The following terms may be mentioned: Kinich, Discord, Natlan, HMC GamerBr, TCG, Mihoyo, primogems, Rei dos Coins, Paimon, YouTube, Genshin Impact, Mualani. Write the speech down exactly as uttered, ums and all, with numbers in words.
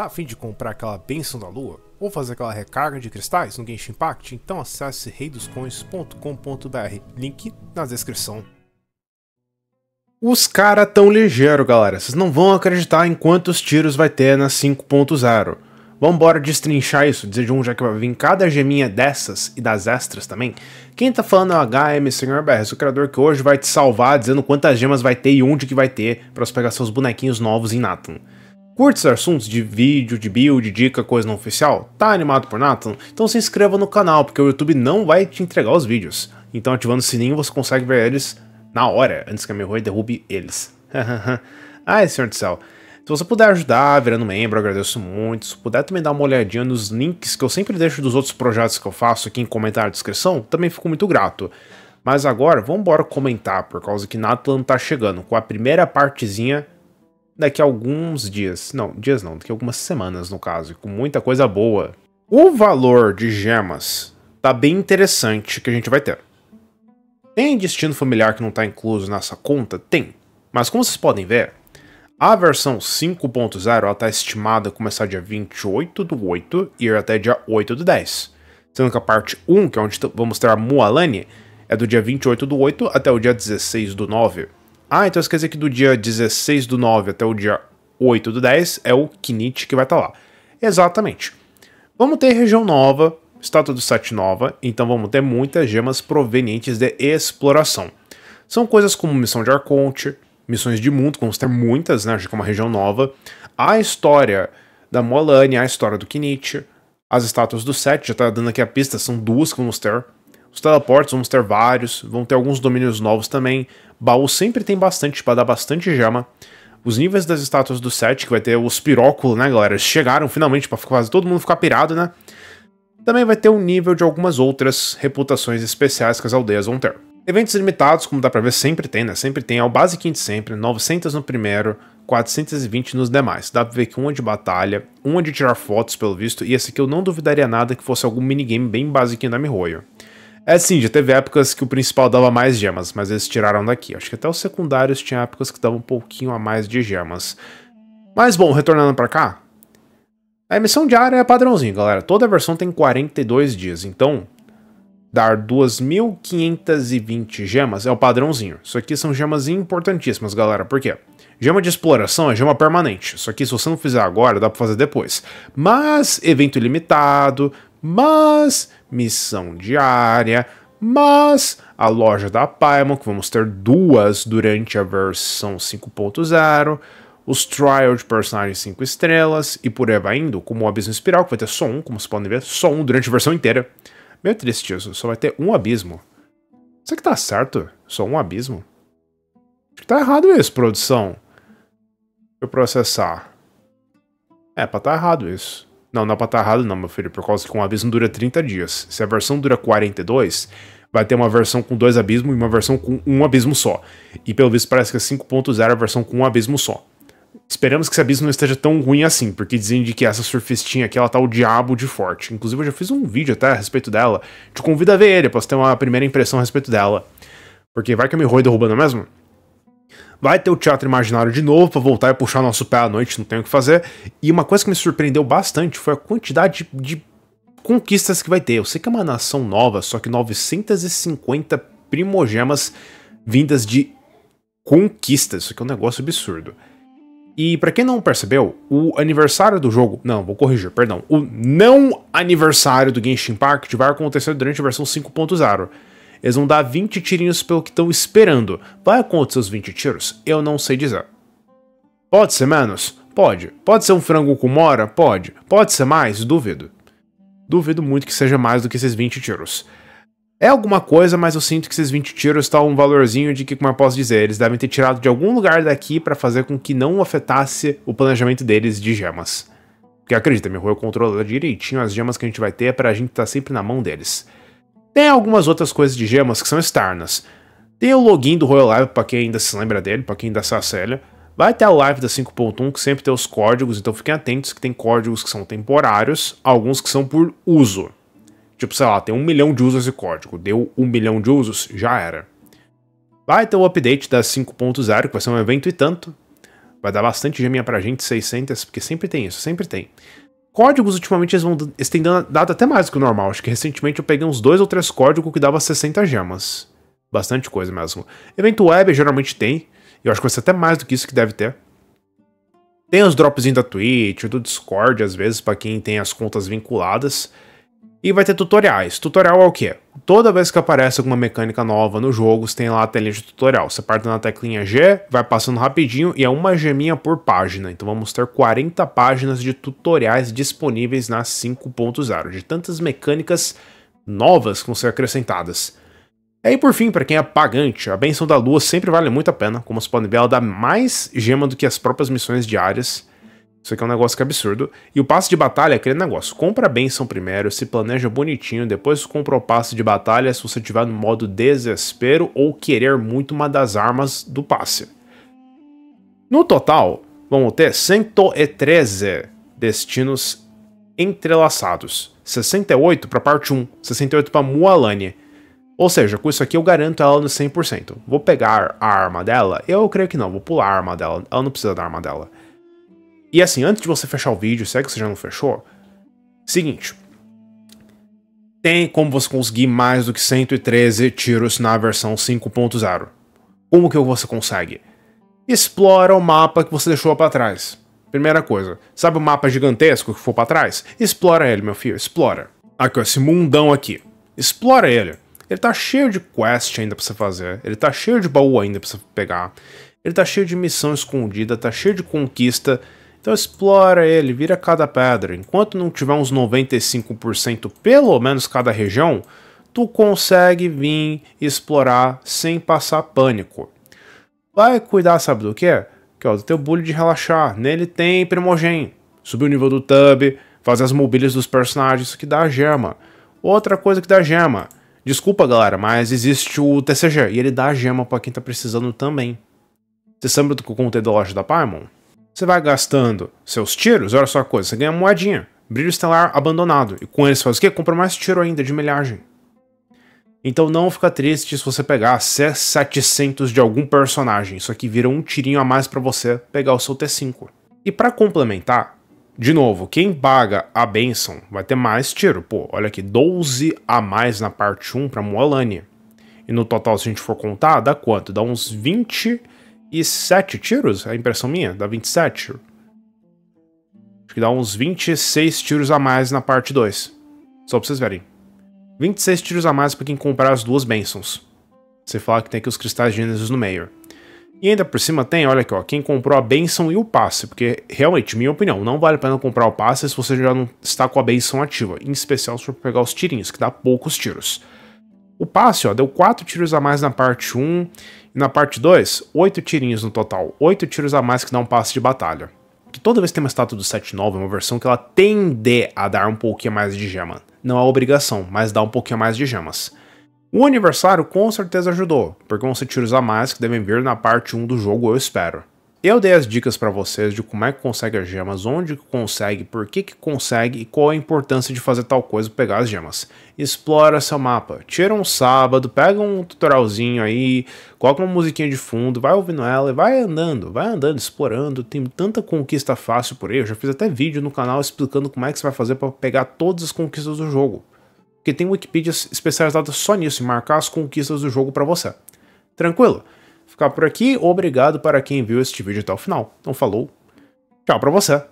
Tá a fim de comprar aquela bênção da lua? Ou fazer aquela recarga de cristais no Genshin Impact? Então acesse rei dos coins ponto com ponto br, link na descrição. Os caras tão ligeiro, galera, vocês não vão acreditar em quantos tiros vai ter na cinco ponto zero. Vambora destrinchar isso, dizer de onde é que vai vir cada geminha dessas e das extras também. Quem tá falando é o H M C GamerBr, o criador que hoje vai te salvar dizendo quantas gemas vai ter e onde que vai ter pra você pegar seus bonequinhos novos em Natlan. Curte esses assuntos de vídeo, de build, dica, coisa não oficial? Tá animado por Natlan? Então se inscreva no canal, porque o YouTube não vai te entregar os vídeos. Então ativando o sininho você consegue ver eles na hora, antes que a Mihoyo derrube eles. Ai, senhor do céu. Se você puder ajudar virando membro, eu agradeço muito. Se puder também dar uma olhadinha nos links que eu sempre deixo dos outros projetos que eu faço aqui em comentário e descrição, também fico muito grato. Mas agora, vamos embora comentar, por causa que Natlan tá chegando com a primeira partezinha daqui a alguns dias, não, dias não, daqui a algumas semanas no caso, com muita coisa boa. O valor de gemas tá bem interessante que a gente vai ter. Tem destino familiar que não tá incluso nessa conta? Tem. Mas como vocês podem ver, a versão cinco ponto zero está estimada a começar dia vinte e oito do oito e ir até dia oito do dez. Sendo que a parte um, que é onde vamos ter a Mualani, é do dia vinte e oito do oito até o dia dezesseis do nove. Ah, então quer dizer que do dia dezesseis do nove até o dia oito do dez é o Kinich que vai estar tá lá. Exatamente. Vamos ter região nova, estátua do sete nova, então vamos ter muitas gemas provenientes de exploração. São coisas como missão de Arconte, missões de mundo, vamos ter muitas, né, já que é uma região nova. A história da Mualani, a história do Kinich, as estátuas do sete, já tá dando aqui a pista, são duas que vamos ter. Os teleportes vamos ter vários, vão ter alguns domínios novos também. Baú sempre tem bastante, para dar bastante gema. Os níveis das estátuas do sete, que vai ter os piróculos, né, galera? Eles chegaram finalmente para quase todo mundo ficar pirado, né? Também vai ter o nível de algumas outras reputações especiais que as aldeias vão ter. Eventos limitados, como dá pra ver, sempre tem, né? Sempre tem, é o basiquinho de sempre, novecentos no primeiro, quatrocentos e vinte nos demais. Dá pra ver que um é de batalha, um é de tirar fotos, pelo visto, e esse aqui eu não duvidaria nada que fosse algum minigame bem basiquinho da Mihoyo. É sim, já teve épocas que o principal dava mais gemas, mas eles tiraram daqui. Acho que até os secundários tinha épocas que davam um pouquinho a mais de gemas. Mas bom, retornando pra cá, a emissão diária é padrãozinho, galera. Toda versão tem quarenta e dois dias, então dar duas mil quinhentas e vinte gemas é o padrãozinho. Isso aqui são gemas importantíssimas, galera. Por quê? Gema de exploração é gema permanente. Isso aqui, se você não fizer agora, dá pra fazer depois. Mas evento ilimitado, mas missão diária, mas a loja da Paimon, que vamos ter duas durante a versão cinco ponto zero, os trial de personagens cinco estrelas, e por aí vai indo, como o abismo espiral, que vai ter só um, como vocês podem ver, só um durante a versão inteira. Meio triste isso, só vai ter um abismo. Será que tá certo? Só um abismo? Acho que tá errado isso, produção. Deixa eu processar. É, pra tá errado isso. Não, não é pra tá errado não, meu filho, por causa que um abismo dura trinta dias. Se a versão dura quarenta e dois, vai ter uma versão com dois abismos e uma versão com um abismo só. E pelo visto parece que a cinco ponto zero é a versão com um abismo só. Esperamos que esse abismo não esteja tão ruim assim, porque dizem de que essa surfistinha aqui, ela tá o diabo de forte. Inclusive eu já fiz um vídeo até a respeito dela, te convido a ver ele, posso ter uma primeira impressão a respeito dela. Porque vai que eu me roi derrubando mesmo? Vai ter o teatro imaginário de novo pra voltar e puxar nosso pé à noite, não tem o que fazer. E uma coisa que me surpreendeu bastante foi a quantidade de, de conquistas que vai ter. Eu sei que é uma nação nova, só que novecentos e cinquenta primogemas vindas de conquistas, isso aqui é um negócio absurdo. E pra quem não percebeu, o aniversário do jogo... Não, vou corrigir, perdão. O não aniversário do Genshin Impact vai acontecer durante a versão cinco ponto zero. Eles vão dar vinte tirinhos pelo que estão esperando. Vai acontecer os vinte tiros? Eu não sei dizer. Pode ser menos? Pode. Pode ser um frango com mora? Pode. Pode ser mais? Duvido. Duvido muito que seja mais do que esses vinte tiros. É alguma coisa, mas eu sinto que esses vinte tiros tá um valorzinho de que, como eu posso dizer, eles devem ter tirado de algum lugar daqui pra fazer com que não afetasse o planejamento deles de gemas. Porque acredita, Mihoyo controla direitinho as gemas que a gente vai ter pra gente tá sempre na mão deles. Tem algumas outras coisas de gemas que são externas. Tem o login do Royal Live pra quem ainda se lembra dele, pra quem ainda se acelha. Vai ter a live da cinco ponto um que sempre tem os códigos, então fiquem atentos que tem códigos que são temporários, alguns que são por uso. Tipo, sei lá, tem um milhão de usos de código. Deu um milhão de usos, já era. Vai ter o update da cinco ponto zero, que vai ser um evento e tanto. Vai dar bastante geminha pra gente, seiscentos, porque sempre tem isso, sempre tem. Códigos, ultimamente, eles, vão, eles têm dado até mais do que o normal. Acho que recentemente eu peguei uns dois ou três códigos que dava sessenta gemas. Bastante coisa mesmo. Evento web geralmente tem. Eu acho que vai ser até mais do que isso que deve ter. Tem os dropzinhos da Twitch, do Discord, às vezes, pra quem tem as contas vinculadas. E vai ter tutoriais. Tutorial é o quê? Toda vez que aparece alguma mecânica nova no jogo, você tem lá a telinha de tutorial. Você parte na teclinha G, vai passando rapidinho e é uma geminha por página. Então vamos ter quarenta páginas de tutoriais disponíveis na cinco ponto zero, de tantas mecânicas novas que vão ser acrescentadas. E aí, por fim, para quem é pagante, a benção da lua sempre vale muito a pena. Como vocês podem ver, ela dá mais gema do que as próprias missões diárias. Isso aqui é um negócio que é absurdo. E o passe de batalha é aquele negócio. Compra a benção primeiro, se planeja bonitinho, depois compra o passe de batalha se você estiver no modo desespero ou querer muito uma das armas do passe. No total, vamos ter cento e treze destinos entrelaçados. sessenta e oito para parte um, sessenta e oito para Mualani. Ou seja, com isso aqui eu garanto ela no cem por cento. Vou pegar a arma dela? Eu creio que não, vou pular a arma dela. Ela não precisa da arma dela. E assim, antes de você fechar o vídeo, se é que você já não fechou, seguinte, tem como você conseguir mais do que cento e treze tiros na versão cinco ponto zero. Como que você consegue? Explora o mapa que você deixou pra trás. Primeira coisa, sabe o mapa gigantesco que for pra trás? Explora ele, meu filho, explora. Aqui, ó, esse mundão aqui. Explora ele. Ele tá cheio de quest ainda pra você fazer, ele tá cheio de baú ainda pra você pegar, ele tá cheio de missão escondida, tá cheio de conquista. Então explora ele, vira cada pedra. Enquanto não tiver uns noventa e cinco por cento pelo menos cada região, tu consegue vir explorar sem passar pânico. Vai cuidar, sabe do quê? Que é o teu bullying de relaxar. Nele tem primogen. Subir o nível do tub, fazer as mobílias dos personagens, isso que dá gema. Outra coisa que dá gema. Desculpa, galera, mas existe o T C G e ele dá gema pra quem tá precisando também. Você sabe do que eu contei da loja da Paimon? Você vai gastando seus tiros, olha só a coisa, você ganha moedinha, brilho estelar abandonado, e com ele você faz o quê? Compra mais tiro ainda de milhagem. Então não fica triste se você pegar setecentos de algum personagem, isso aqui vira um tirinho a mais pra você pegar o seu T cinco. E pra complementar, de novo, quem paga a benção vai ter mais tiro, pô, olha aqui, doze a mais na parte um pra Mualani. E no total, se a gente for contar, dá quanto? Dá uns vinte e sete tiros? É a impressão minha? Dá vinte e sete? Acho que dá uns vinte e seis tiros a mais na parte dois. Só pra vocês verem. vinte e seis tiros a mais pra quem comprar as duas bênçãos. Você fala que tem aqui os cristais Genesis no meio. E ainda por cima tem, olha aqui, ó, quem comprou a bênção e o passe. Porque, realmente, minha opinião, não vale a pena comprar o passe se você já não está com a bênção ativa. Em especial se for pegar os tirinhos, que dá poucos tiros. O passe, ó, deu quatro tiros a mais na parte um. E na parte dois, oito tirinhos no total. oito tiros a mais que dá um passe de batalha. Que toda vez que tem uma estátua do sete nove, é uma versão que ela tende a dar um pouquinho mais de gema. Não é obrigação, mas dá um pouquinho mais de gemas. O aniversário com certeza ajudou, porque vão ser tiros a mais que devem vir na parte um do jogo, eu espero. Eu dei as dicas pra vocês de como é que consegue as gemas, onde que consegue, por que que consegue e qual a importância de fazer tal coisa pra pegar as gemas. Explora seu mapa, tira um sábado, pega um tutorialzinho aí, coloca uma musiquinha de fundo, vai ouvindo ela e vai andando, vai andando, explorando. Tem tanta conquista fácil por aí, eu já fiz até vídeo no canal explicando como é que você vai fazer pra pegar todas as conquistas do jogo. Porque tem Wikipedia especializada só nisso, em marcar as conquistas do jogo pra você. Tranquilo? Ficar por aqui, obrigado para quem viu este vídeo até o final. Então falou, tchau pra você!